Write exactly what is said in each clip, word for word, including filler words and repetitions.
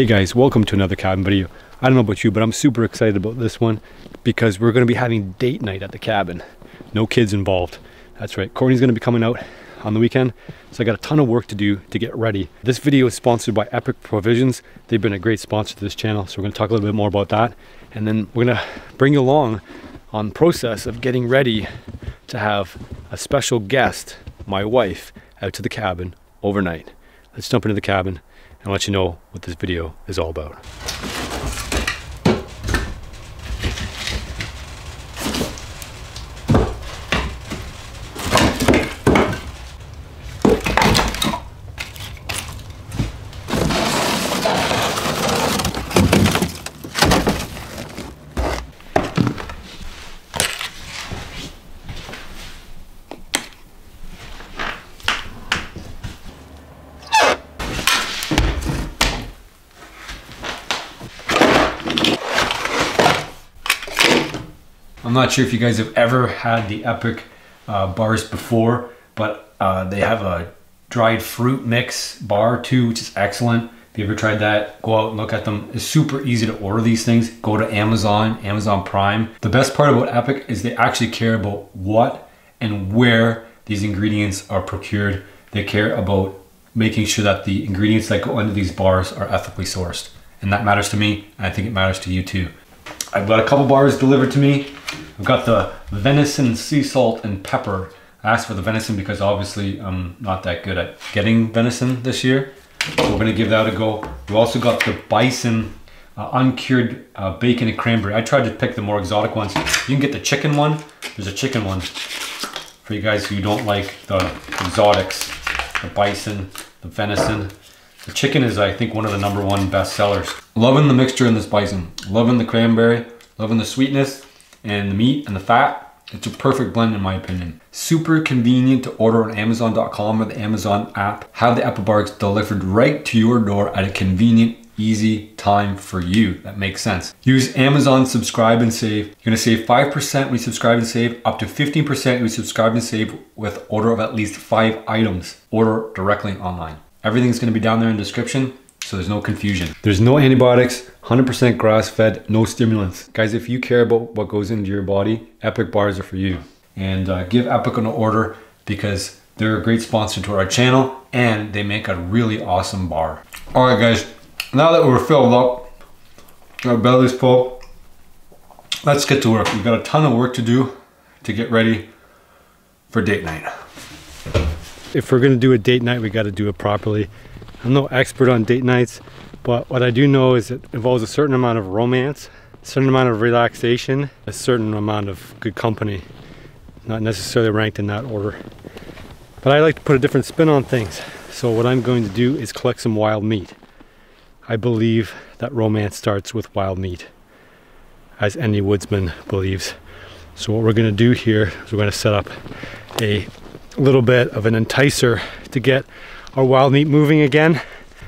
Hey guys, welcome to another cabin video. I don't know about you, but I'm super excited about this one because we're going to be having date night at the cabin. No kids involved. That's right, Courtney's going to be coming out on the weekend, so I got a ton of work to do to get ready. This video is sponsored by Epic Provisions. They've been a great sponsor to this channel, so we're going to talk a little bit more about that, and then we're going to bring you along on the process of getting ready to have a special guest, my wife, out to the cabin overnight. Let's jump into the cabin and I'll let you know what this video is all about. I'm not sure if you guys have ever had the Epic uh, bars before, but uh, they have a dried fruit mix bar too, which is excellent. If you ever tried that, go out and look at them. It's super easy to order these things. Go to Amazon, Amazon Prime. The best part about Epic is they actually care about what and where these ingredients are procured. They care about making sure that the ingredients that go into these bars are ethically sourced. And that matters to me, and I think it matters to you too. I've got a couple bars delivered to me. I've got the venison, sea salt, and pepper. I asked for the venison because obviously I'm not that good at getting venison this year. So we're gonna give that a go. We also got the bison, uh, uncured uh, bacon and cranberry. I tried to pick the more exotic ones. You can get the chicken one. There's a chicken one for you guys who don't like the exotics. The bison, the venison. The chicken is, I think, one of the number one best sellers. Loving the mixture in this bison. Loving the cranberry, loving the sweetness and the meat and the fat. It's a perfect blend in my opinion. Super convenient to order on Amazon dot com or the Amazon app. Have the Epic bars delivered right to your door at a convenient, easy time for you. That makes sense. Use Amazon subscribe and save. You're gonna save five percent when you subscribe and save, up to fifteen percent when you subscribe and save with order of at least five items. Order directly online. Everything's gonna be down there in the description, so there's no confusion. There's no antibiotics, one hundred percent grass-fed, no stimulants. Guys, if you care about what goes into your body, Epic bars are for you. And uh, give Epic an order because they're a great sponsor to our channel and they make a really awesome bar. All right, guys, now that we're filled up, our belly's full, let's get to work. We've got a ton of work to do to get ready for date night. If we're gonna do a date night, we gotta do it properly. I'm no expert on date nights, but what I do know is it involves a certain amount of romance, a certain amount of relaxation, a certain amount of good company. Not necessarily ranked in that order. But I like to put a different spin on things. So what I'm going to do is collect some wild meat. I believe that romance starts with wild meat, as any woodsman believes. So what we're gonna do here is we're gonna set up a little bit of an enticer to get our wild meat moving again.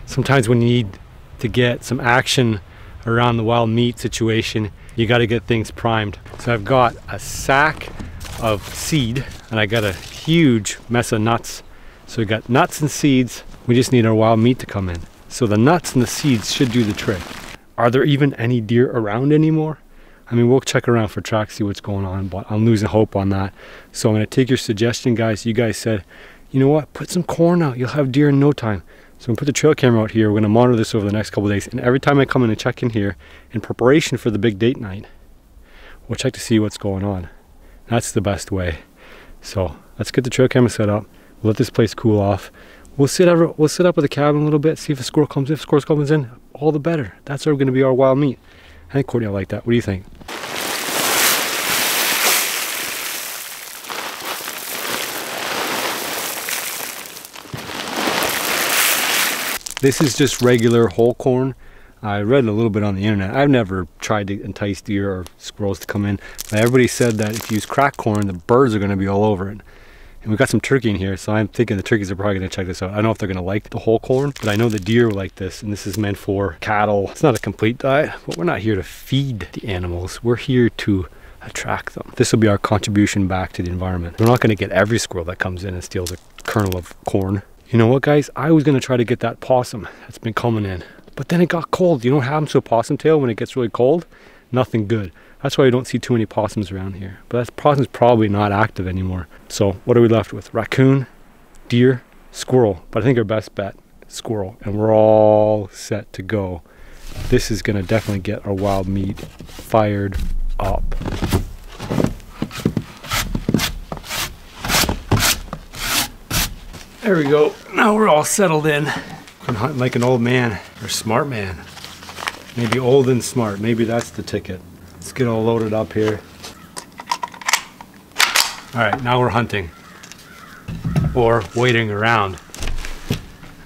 Sometimes when you need to get some action around the wild meat situation, you got to get things primed. So I've got a sack of seed and I got a huge mess of nuts. So we got nuts and seeds. We just need our wild meat to come in. So the nuts and the seeds should do the trick. Are there even any deer around anymore? I mean, we'll check around for tracks, see what's going on, but I'm losing hope on that. So I'm gonna take your suggestion, guys. You guys said, you know what, put some corn out. You'll have deer in no time. So I'm gonna put the trail camera out here. We're gonna monitor this over the next couple of days. And every time I come in and check in here in preparation for the big date night, we'll check to see what's going on. That's the best way. So let's get the trail camera set up. We'll let this place cool off. We'll sit, over, we'll sit up at the cabin a little bit, see if a squirrel comes in. If a squirrel comes in, all the better. That's gonna be our wild meat. I think Courtney will like that. What do you think? This is just regular whole corn. I read a little bit on the internet. I've never tried to entice deer or squirrels to come in, but everybody said that if you use cracked corn, the birds are gonna be all over it. And we've got some turkey in here, so I'm thinking the turkeys are probably gonna check this out. I don't know if they're gonna like the whole corn, but I know the deer like this, and this is meant for cattle. It's not a complete diet, but we're not here to feed the animals. We're here to attract them. This will be our contribution back to the environment. We're not gonna get every squirrel that comes in and steals a kernel of corn. You know what, guys? I was gonna try to get that possum that's been coming in. But then it got cold. You know what happens to a possum tail when it gets really cold? Nothing good. That's why you don't see too many possums around here. But that possum's probably not active anymore. So what are we left with? Raccoon, deer, squirrel. But I think our best bet, squirrel. And we're all set to go. This is gonna definitely get our wild meat fired up. There we go. Now we're all settled in. I'm hunting like an old man or smart man. Maybe old and smart. Maybe that's the ticket. Let's get all loaded up here. All right, now we're hunting or waiting around.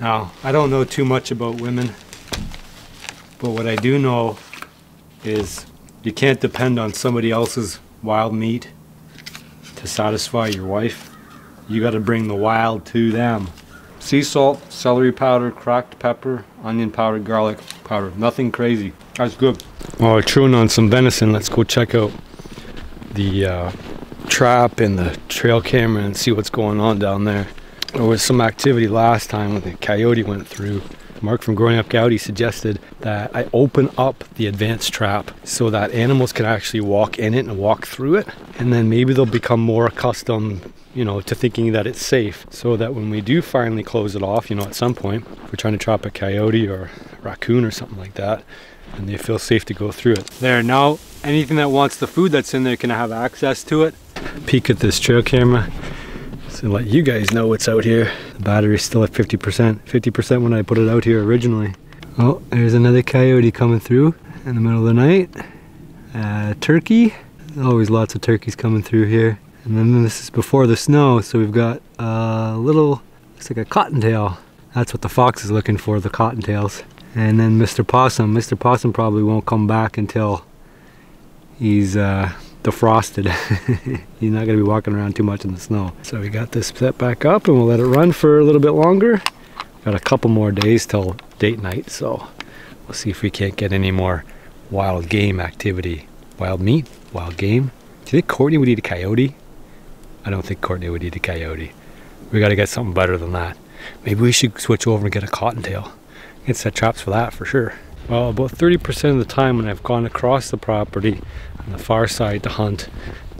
Now, I don't know too much about women, but what I do know is you can't depend on somebody else's wild meat to satisfy your wife. You got to bring the wild to them. Sea salt, celery powder, cracked pepper, onion powder, garlic powder. Nothing crazy. That's good. While we're chewing on some venison, let's go check out the uh, trap and the trail camera and see what's going on down there. There was some activity last time when the coyote went through. Mark from Growing Up Coyote suggested that I open up the advanced trap so that animals can actually walk in it and walk through it, and then maybe they'll become more accustomed, you know, to thinking that it's safe, so that when we do finally close it off, you know, at some point, if we're trying to trap a coyote or a raccoon or something like that, and they feel safe to go through it. There, now anything that wants the food that's in there can have access to it. Peek at this trail camera. So let you guys know what's out here. The battery's still at fifty percent. fifty percent when I put it out here originally. Oh, there's another coyote coming through in the middle of the night. Uh, turkey. There's always lots of turkeys coming through here. And then this is before the snow, so we've got a little, looks like a cottontail. That's what the fox is looking for, the cottontails. And then Mister Possum. Mister Possum probably won't come back until he's uh, defrosted. He's not gonna be walking around too much in the snow. So we got this set back up and we'll let it run for a little bit longer. Got a couple more days till date night, so we'll see if we can't get any more wild game activity. Wild meat, wild game. Do you think Courtney would eat a coyote? I don't think Courtney would eat a coyote. We gotta get something better than that. Maybe we should switch over and get a cottontail. I can set traps for that for sure. Well, about thirty percent of the time when I've gone across the property on the far side to hunt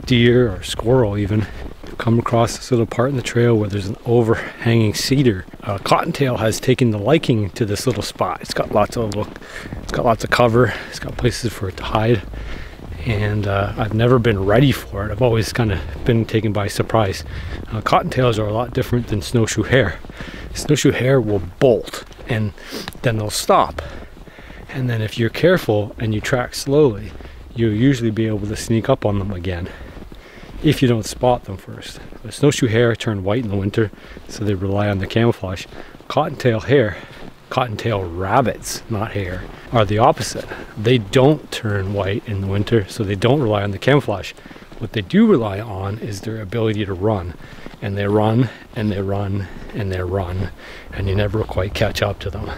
deer or squirrel even, I've come across this little part in the trail where there's an overhanging cedar. Uh, cottontail has taken the liking to this little spot. It's got lots of look. It's got lots of cover. It's got places for it to hide, and uh, I've never been ready for it. I've always kind of been taken by surprise. Uh, cottontails are a lot different than snowshoe hare. Snowshoe hare will bolt and then they'll stop. And then if you're careful and you track slowly, you'll usually be able to sneak up on them again if you don't spot them first. The snowshoe hare turn white in the winter, so they rely on the camouflage. Cottontail hare, cottontail rabbits, not hare, are the opposite. They don't turn white in the winter, so they don't rely on the camouflage. What they do rely on is their ability to run. And they run, and they run, and they run, and you never quite catch up to them.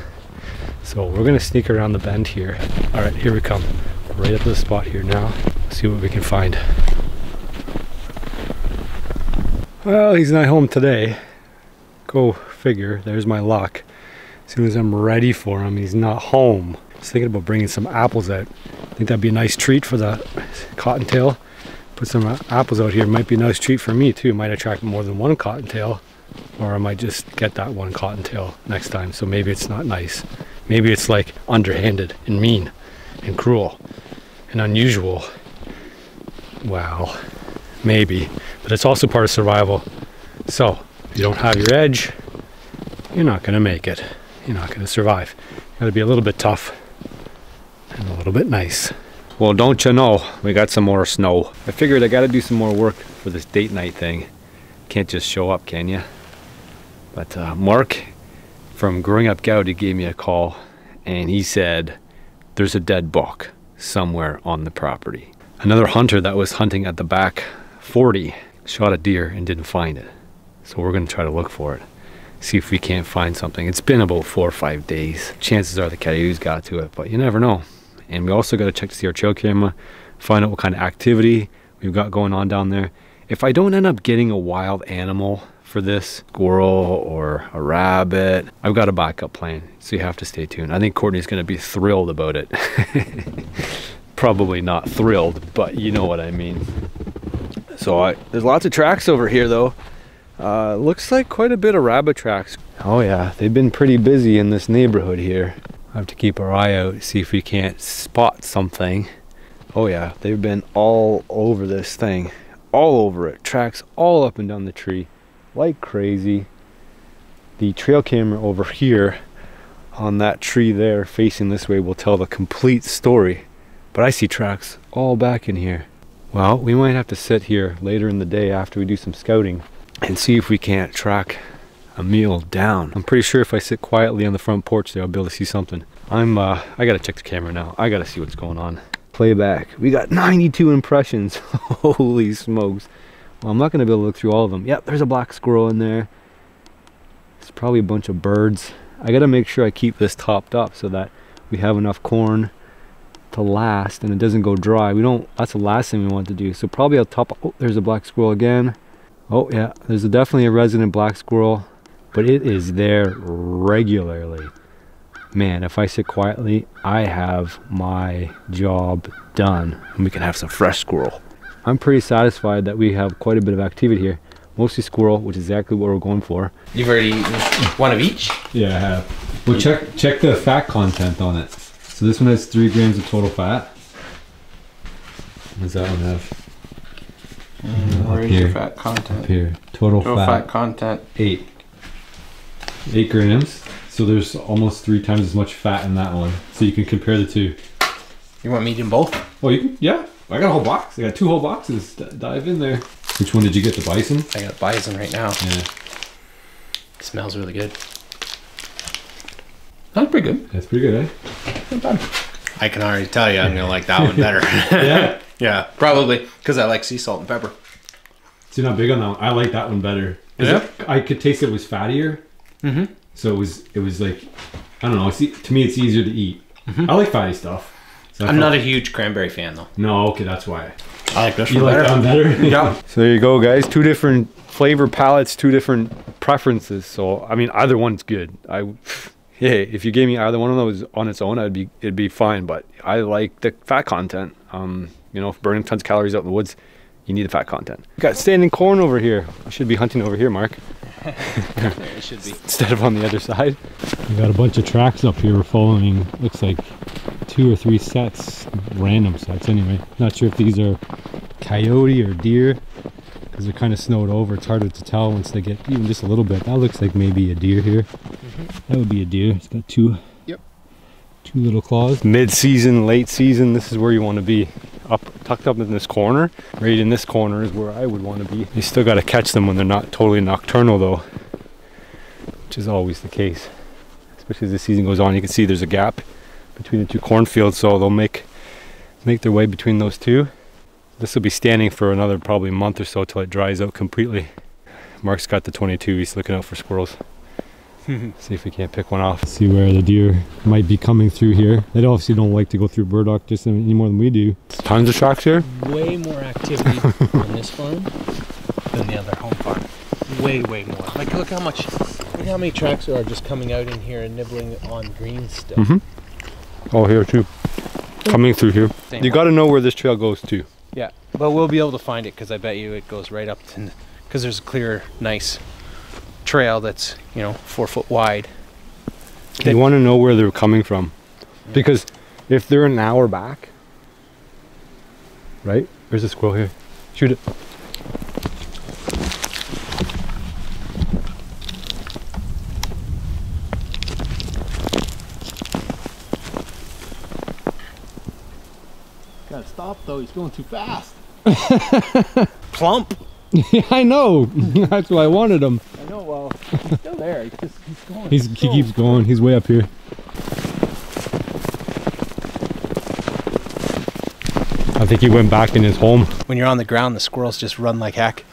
So we're gonna sneak around the bend here. All right, here we come. Right up to the spot here now. See what we can find. Well, he's not home today. Go figure, there's my luck. As soon as I'm ready for him, he's not home. I was thinking about bringing some apples out. I think that'd be a nice treat for the cottontail. Put some apples out here, might be a nice treat for me too. Might attract more than one cottontail, or I might just get that one cottontail next time. So maybe it's not nice. Maybe it's like underhanded and mean and cruel and unusual. Wow, maybe, but it's also part of survival. So if you don't have your edge, you're not gonna make it. You're not gonna survive. You gotta be a little bit tough and a little bit nice. Well, don't you know, we got some more snow. I figured I gotta do some more work for this date night thing. Can't just show up, can you? But uh, Mark from Growing Up Coyote gave me a call and he said, there's a dead buck somewhere on the property. Another hunter that was hunting at the back forty shot a deer and didn't find it. So we're gonna try to look for it. See if we can't find something. It's been about four or five days. Chances are the coyotes got to it, but you never know. And we also gotta check to see our trail camera, find out what kind of activity we've got going on down there. If I don't end up getting a wild animal for this squirrel or a rabbit, I've got a backup plan, so you have to stay tuned. I think Courtney's going to be thrilled about it. Probably not thrilled, but you know what I mean. So I, there's lots of tracks over here though. Uh, looks like quite a bit of rabbit tracks. Oh yeah, they've been pretty busy in this neighborhood here. I have to keep our eye out, see if we can't spot something. Oh yeah, they've been all over this thing. All over it, tracks all up and down the tree like crazy. The trail camera over here on that tree there facing this way will tell the complete story. But I see tracks all back in here. Well, we might have to sit here later in the day after we do some scouting and see if we can't track a meal down. I'm pretty sure if I sit quietly on the front porch there, I'll be able to see something. I'm, uh, I gotta check the camera now. I gotta see what's going on. Playback. We got ninety-two impressions. Holy smokes. Well, I'm not gonna be able to look through all of them. Yep, there's a black squirrel in there. It's probably a bunch of birds. I gotta make sure I keep this topped up so that we have enough corn to last and it doesn't go dry. We don't, that's the last thing we want to do. So probably I'll top, oh, there's a black squirrel again. Oh yeah, there's definitely a resident black squirrel, but it is there regularly. Man, if I sit quietly, I have my job done and we can have some fresh squirrel. I'm pretty satisfied that we have quite a bit of activity here. Mostly squirrel, which is exactly what we're going for. You've already eaten one of each? Yeah, I have. Well, check, check the fat content on it. So this one has three grams of total fat. What does that one have? Um, where is your fat content? Up here. Total, total fat. fat content. Eight. Eight grams. So there's almost three times as much fat in that one. So you can compare the two. You want me to eat both? Oh, you can? Yeah. I got a whole box. I got two whole boxes. D dive in there. Which one did you get? The bison? I got bison right now. Yeah. It smells really good. That's pretty good. That's pretty good, eh? I can already tell you I'm gonna like that one better. Yeah? Yeah, probably, because I like sea salt and pepper. So you're not big on that one. I like that one better. Yeah. It, I could taste it was fattier. Mm-hmm. So it was, it was like, I don't know, see, to me it's easier to eat. Mm-hmm. I like fatty stuff. So I'm not a huge cranberry fan though. No, okay, that's why. I like this one better. You like that one better? Yeah. So there you go, guys. Two different flavor palettes, two different preferences. So, I mean, either one's good. I... Yeah, if you gave me either one of those on its own, I'd be it'd be fine. But I like the fat content. Um, you know, if burning tons of calories out in the woods, you need the fat content. We've got standing corn over here. I should be hunting over here, Mark. It should be instead of on the other side. We got a bunch of tracks up here. We're following. Looks like two or three sets, random sets. Anyway, not sure if these are coyote or deer because they're kind of snowed over. It's harder to tell once they get even just a little bit. That looks like maybe a deer here. That would be a deer. It's got two, yep, two little claws. Mid-season, late season, this is where you want to be. Up, tucked up in this corner. Right in this corner is where I would want to be. You still got to catch them when they're not totally nocturnal though, which is always the case. Especially as the season goes on, you can see there's a gap between the two cornfields, so they'll make, make their way between those two. This will be standing for another probably month or so till it dries out completely. Mark's got the twenty-two, he's looking out for squirrels. See if we can't pick one off. See where the deer might be coming through here. They obviously don't like to go through burdock just any more than we do. Tons of tracks here. Way more activity on this farm than the other home farm. Way, way more. Like look how much, look how many tracks there are just coming out in here and nibbling on green stuff. Mm-hmm. Oh, here too. Coming through here. Same you got to know where this trail goes to. Yeah, but we'll be able to find it because I bet you it goes right up to, because there's a clear, nice trail that's, you know, four foot wide. They want to know where they're coming from, because if they're an hour back, right? There's a squirrel here. Shoot it. Gotta stop though, he's going too fast. Plump. Yeah, I know. That's why I wanted him. I know. Well, he's still there. He just keeps going. He's, he's he going. keeps going. He's way up here. I think he went back in his home. When you're on the ground, the squirrels just run like heck.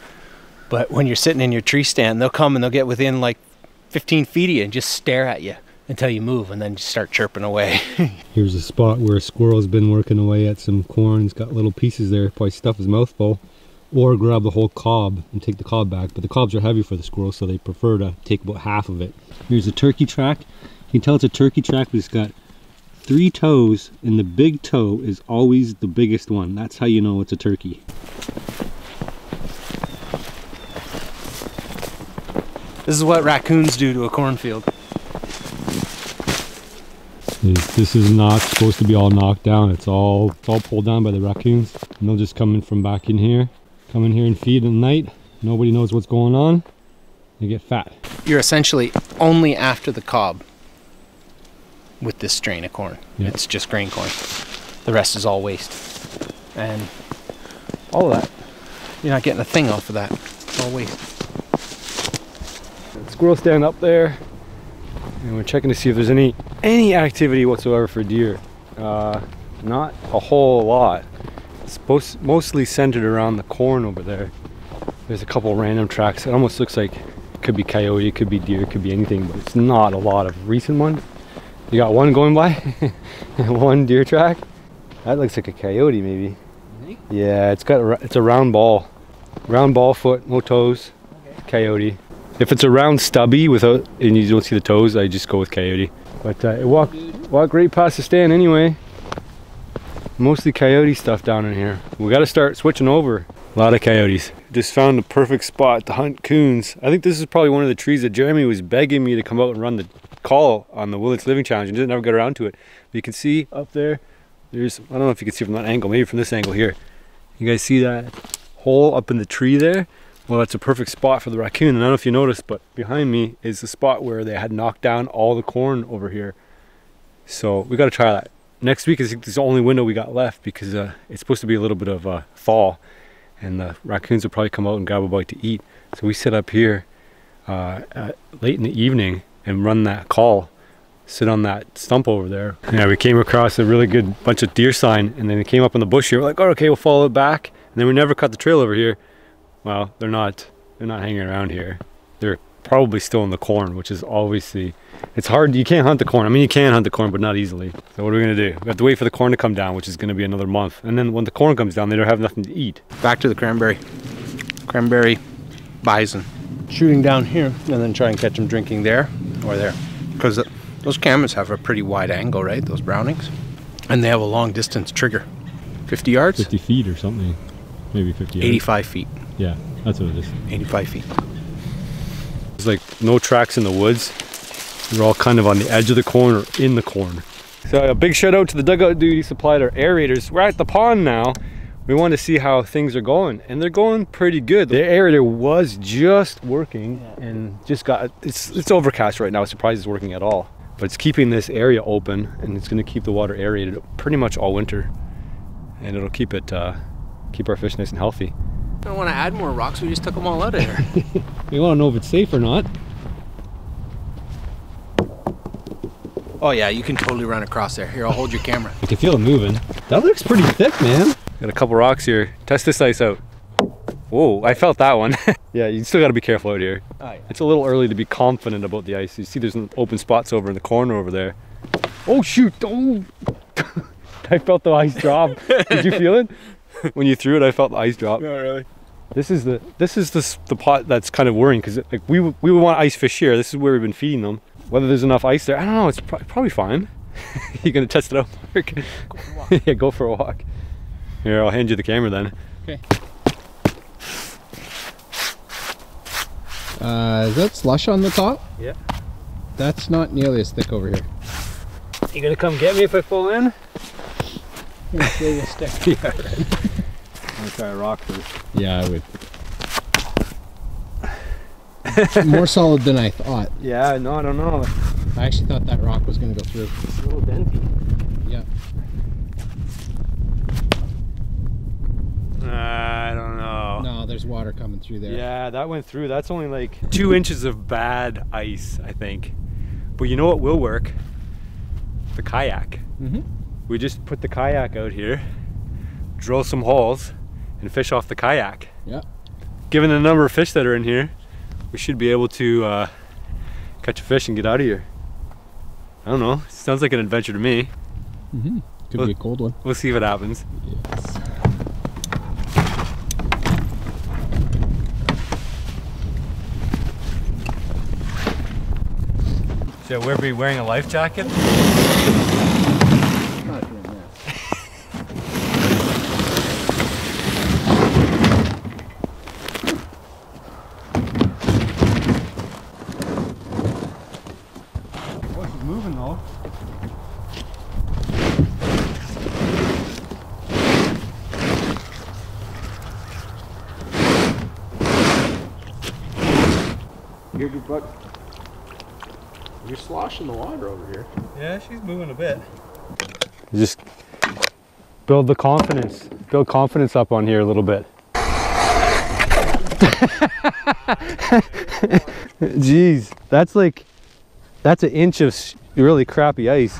But when you're sitting in your tree stand, they'll come and they'll get within like fifteen feet of you and just stare at you until you move, and then just start chirping away. Here's a spot where a squirrel's been working away at some corn. He's got little pieces there. Probably stuffed his mouthful. or grab the whole cob and take the cob back, but the cobs are heavy for the squirrels, so they prefer to take about half of it. Here's a turkey track. You can tell it's a turkey track, but it's got three toes, and the big toe is always the biggest one. That's how you know it's a turkey. This is what raccoons do to a cornfield. This is not supposed to be all knocked down. It's all, it's all pulled down by the raccoons. And they'll just come in from back in here. Come in here and feed at night. Nobody knows what's going on. They get fat. You're essentially only after the cob with this strain of corn. Yep. It's just grain corn. The rest is all waste. And all of that, you're not getting a thing off of that. It's all waste. Squirrel stand up there. And we're checking to see if there's any any activity whatsoever for deer. Uh, not a whole lot. It's most, mostly centered around the corn over there. There's a couple random tracks. It almost looks like it could be coyote, it could be deer, it could be anything, but it's not a lot of recent ones. You got one going by, and one deer track. That looks like a coyote maybe. Really? Yeah, it's got a, it's a round ball. Round ball foot, no toes, okay. Coyote. If it's a round stubby without, and you don't see the toes, I just go with coyote. But uh, it walked, walked right past the stand anyway. Mostly coyote stuff down in here. We gotta start switching over. A lot of coyotes. Just found the perfect spot to hunt coons. I think this is probably one of the trees that Jeremy was begging me to come out and run the call on the Willits Living Challenge, and didn't ever get around to it. But you can see up there, there's, I don't know if you can see from that angle, maybe from this angle here. You guys see that hole up in the tree there? Well, that's a perfect spot for the raccoon, and I don't know if you noticed, but behind me is the spot where they had knocked down all the corn over here. So we got to try that. Next week is the only window we got left, because uh, it's supposed to be a little bit of a uh, thaw, and the raccoons will probably come out and grab a bite to eat. So we sit up here uh, at, late in the evening and run that call, sit on that stump over there. Yeah, we came across a really good bunch of deer sign, and then it came up in the bush here. We're like, oh, okay, we'll follow it back, and then we never cut the trail over here. Well, they're not, they're not hanging around here. They're probably still in the corn, which is obviously, it's hard, you can't hunt the corn. I mean, you can hunt the corn, but not easily. So what are we gonna do? We have to wait for the corn to come down, which is gonna be another month. And then when the corn comes down, they don't have nothing to eat. Back to the cranberry. Cranberry bison. Shooting down here and then try and catch them drinking there or there. Because the, those cameras have a pretty wide angle, right? Those Brownings. And they have a long distance trigger. fifty yards? fifty feet or something. Maybe fifty yards. eighty-five feet. Yeah, that's what it is. eighty-five feet. There's like no tracks in the woods. They're all kind of on the edge of the corn or in the corn. So a big shout out to the dugout dude who supplied our aerators. We're at the pond now. We want to see how things are going, and they're going pretty good. The aerator was just working and just got, it's, it's overcast right now. I'm surprised it's working at all. But it's keeping this area open, and it's going to keep the water aerated pretty much all winter. And it'll keep it, uh, keep our fish nice and healthy. I don't want to add more rocks, we just took them all out of there. We want to know if it's safe or not. Oh yeah, you can totally run across there. Here, I'll hold your camera. I can feel it moving. That looks pretty thick, man. Got a couple rocks here. Test this ice out. Whoa, I felt that one. Yeah, you still got to be careful out here. Oh, yeah. It's a little early to be confident about the ice. You see there's open spots over in the corner over there. Oh shoot! Oh. I felt the ice drop. Did you feel it? When you threw it, I felt the ice drop. No, really. This is the this is the the pot that's kind of worrying, because like we we want ice fish here. This is where we've been feeding them. Whether there's enough ice there, I don't know. It's pro probably fine. You gonna test it out, Mark? Go for a walk. Yeah, go for a walk. Here, I'll hand you the camera then. Okay. Uh, is that slush on the top? Yeah. That's not nearly as thick over here. You gonna come get me if I fall in? I'm gonna throw your stick. Yeah, right. I'm gonna try a rock first. Yeah, I would. More solid than I thought. Yeah, no, I don't know. I actually thought that rock was gonna go through. It's a little denty. Yeah. Uh, I don't know. No, there's water coming through there. Yeah, that went through. That's only like two inches of bad ice, I think. But you know what will work? The kayak. Mm-hmm. We just put the kayak out here, drill some holes, and fish off the kayak. Yeah. Given the number of fish that are in here, we should be able to uh, catch a fish and get out of here. I don't know. Sounds like an adventure to me. Mm-hmm. Could we'll, be a cold one. We'll see if it happens. Yes. Should we be wearing a life jacket? I'm not doing that. Voice is moving though. Here, good buck. You're sloshing the water over here. Yeah, she's moving a bit. Just build the confidence. Build confidence up on here a little bit. Jeez, that's like, that's an inch of really crappy ice.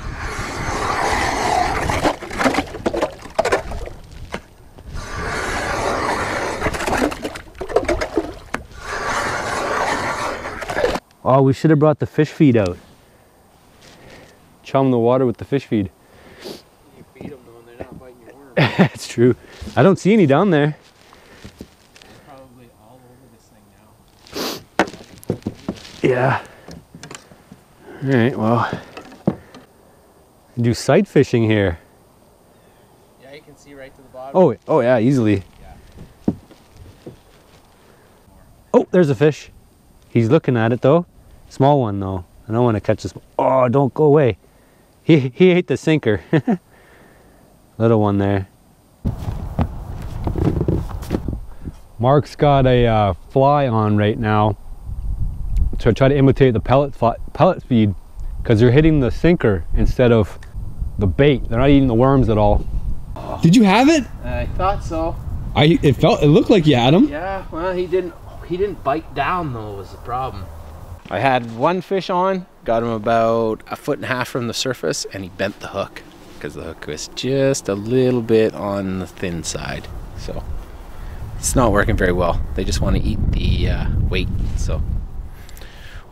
Oh, we should have brought the fish feed out. Chum the water with the fish feed. You feed them though and they're not biting your worm. That's true. I don't see any down there. They're probably all over this thing now. Yeah. All right, well. Do sight fishing here. Yeah, you can see right to the bottom. Oh, oh yeah, easily. Yeah. Oh, there's a fish. He's looking at it though. Small one though. I don't want to catch this. Oh, don't go away. He, he ate the sinker. Little one there. Mark's got a uh, fly on right now. So I try to imitate the pellet, fly, pellet feed because they're hitting the sinker instead of the bait. They're not eating the worms at all. Did you have it? I thought so. I, it felt, it looked like you had him. Yeah, well, he didn't. He didn't bite down though was the problem. I had one fish on, got him about a foot and a half from the surface and he bent the hook because the hook was just a little bit on the thin side. So it's not working very well. They just want to eat the uh, weight. So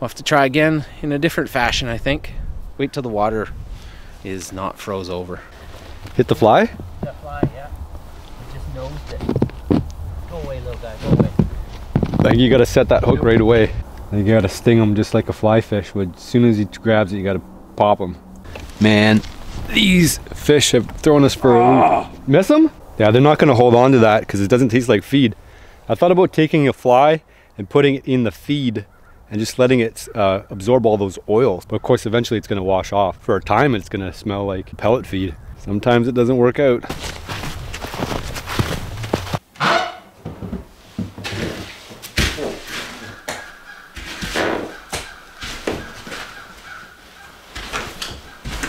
we'll have to try again in a different fashion, I think. Wait till the water is not froze over. Hit the fly? Hit the fly, yeah. It just nosed it. Go away, little guy, go away. Like you gotta set that hook right away. Like you gotta sting them just like a fly fish would. As soon as he grabs it, you gotta pop him. Man, these fish have thrown us for a loop. Miss them? Yeah, they're not gonna hold on to that because it doesn't taste like feed. I thought about taking a fly and putting it in the feed and just letting it uh, absorb all those oils. But of course, eventually it's gonna wash off. For a time, it's gonna smell like pellet feed. Sometimes it doesn't work out.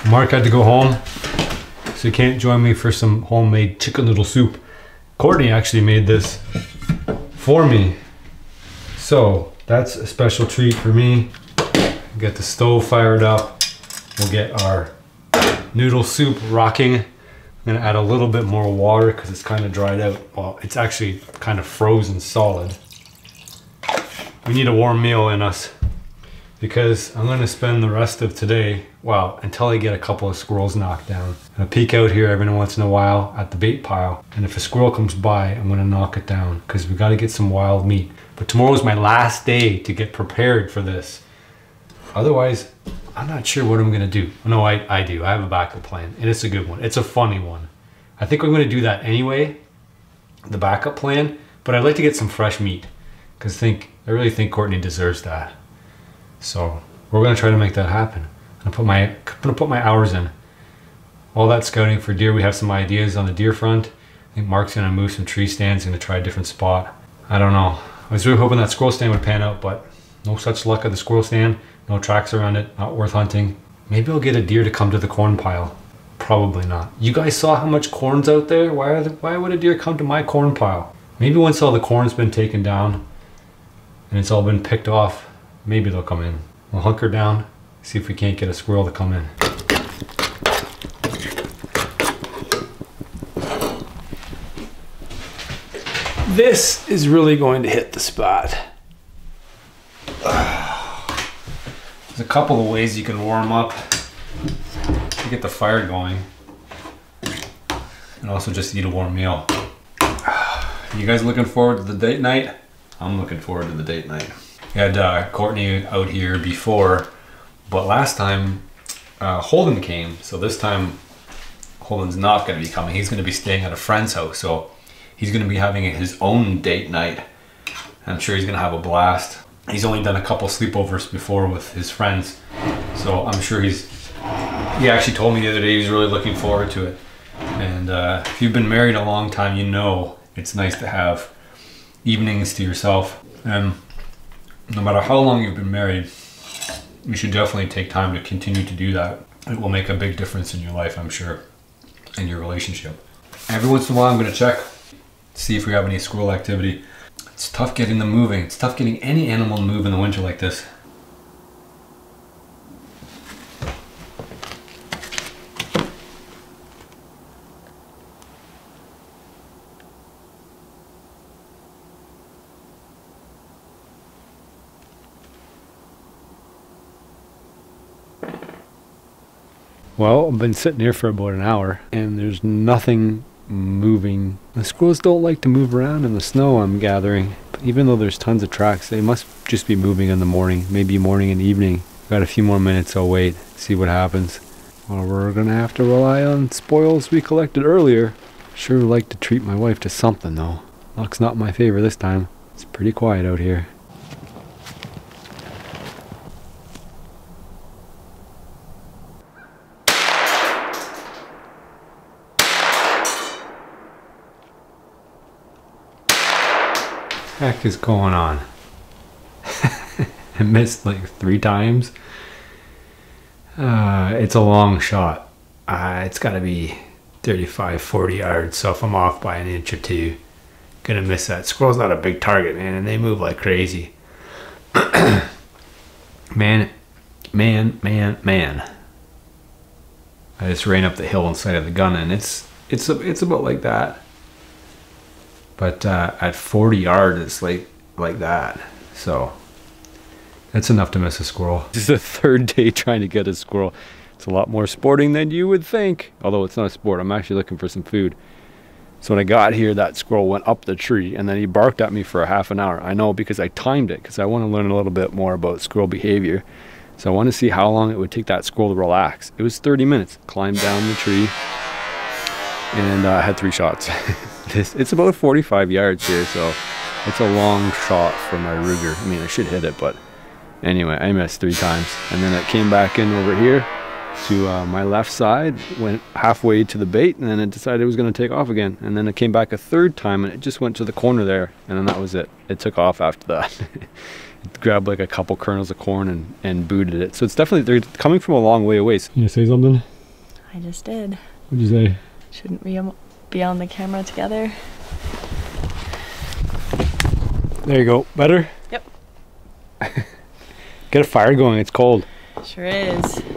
Mark had to go home, so he can't join me for some homemade chicken noodle soup. Courtney actually made this for me. So that's a special treat for me. Get the stove fired up. We'll get our noodle soup rocking. I'm gonna add a little bit more water because it's kind of dried out. Well, it's actually kind of frozen solid. We need a warm meal in us, because I'm gonna spend the rest of today, well, until I get a couple of squirrels knocked down. I peek out here every once in a while at the bait pile, and if a squirrel comes by, I'm gonna knock it down, because we gotta get some wild meat. But tomorrow's my last day to get prepared for this. Otherwise, I'm not sure what I'm gonna do. No, I, I do, I have a backup plan, and it's a good one, it's a funny one. I think I'm gonna do that anyway, the backup plan, but I'd like to get some fresh meat, because think I really think Courtney deserves that. So we're gonna try to make that happen. I'm gonna put my I'm gonna put my hours in. All that scouting for deer, we have some ideas on the deer front. I think Mark's gonna move some tree stands, gonna try a different spot. I don't know. I was really hoping that squirrel stand would pan out, but no such luck at the squirrel stand. No tracks around it, not worth hunting. Maybe I'll get a deer to come to the corn pile. Probably not. You guys saw how much corn's out there? Why are the, why would a deer come to my corn pile? Maybe once all the corn's been taken down and it's all been picked off, maybe they'll come in. We'll hunker down, see if we can't get a squirrel to come in. This is really going to hit the spot. There's a couple of ways you can warm up to get the fire going. And also just eat a warm meal. You guys looking forward to the date night? I'm looking forward to the date night. We had uh, Courtney out here before But last time uh, Holden came, so this time Holden's not going to be coming. He's going to be staying at a friend's house, so he's going to be having his own date night. I'm sure he's going to have a blast. He's only done a couple sleepovers before with his friends, so I'm sure he's... He actually told me the other day he's really looking forward to it. And uh, if you've been married a long time, you know it's nice to have evenings to yourself. And no matter how long you've been married, you should definitely take time to continue to do that. It will make a big difference in your life, I'm sure, in your relationship. Every once in a while, I'm going to check, see if we have any squirrel activity. It's tough getting them moving. It's tough getting any animal to move in the winter like this. Well, I've been sitting here for about an hour and there's nothing moving. The squirrels don't like to move around in the snow, I'm gathering. But even though there's tons of tracks, they must just be moving in the morning, maybe morning and evening. Got a few more minutes, I'll wait, see what happens. Well, we're gonna have to rely on spoils we collected earlier. Sure like to treat my wife to something though. Luck's not my favor this time. It's pretty quiet out here. Heck is going on? I missed like three times. Uh, it's a long shot. Uh, it's got to be thirty-five, forty yards, so if I'm off by an inch or two, gonna miss that. Squirrel's not a big target, man, and they move like crazy. Man, man, man, man. I just ran up the hill inside of the gun, and it's it's it's about like that. But uh, at forty yards, it's like, like that. So that's enough to miss a squirrel. This is the third day trying to get a squirrel. It's a lot more sporting than you would think. Although it's not a sport, I'm actually looking for some food. So when I got here, that squirrel went up the tree and then he barked at me for a half an hour. I know because I timed it, because I want to learn a little bit more about squirrel behavior. So I want to see how long it would take that squirrel to relax. It was thirty minutes, climbed down the tree, and I uh, had three shots. This, it's about forty-five yards here, so it's a long shot for my Ruger. I mean, I should hit it, but anyway, I missed three times. And then it came back in over here to uh, my left side, went halfway to the bait, and then it decided it was going to take off again. And then it came back a third time, and it just went to the corner there, and then that was it. It took off after that. It grabbed like a couple kernels of corn and, and booted it. So it's definitely, they're coming from a long way away. So, you gonna say something? I just did. What'd you say? Shouldn't we... be on the camera together. There you go. Better? Yep. Get a fire going. It's cold. Sure is.